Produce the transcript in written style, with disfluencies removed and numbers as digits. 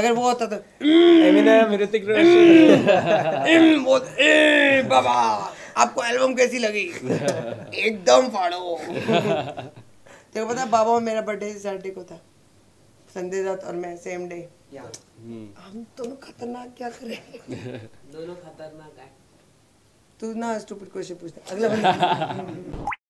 अगर वो होता तो एमिनेम, ऋतिक रोशन, वो बाबा आपको एल्बम कैसी लगी, एकदम फाड़ो। तेरे को पता बाबा मेरा बर्थडे सैटरडे को था, संडे रात और मैं सेम डे। हम दोनों खतरनाक क्या कर रहे हैं, दोनों खतरनाक है। तू ना स्टूपिड क्वेश्चन पूछता अगला बंदा।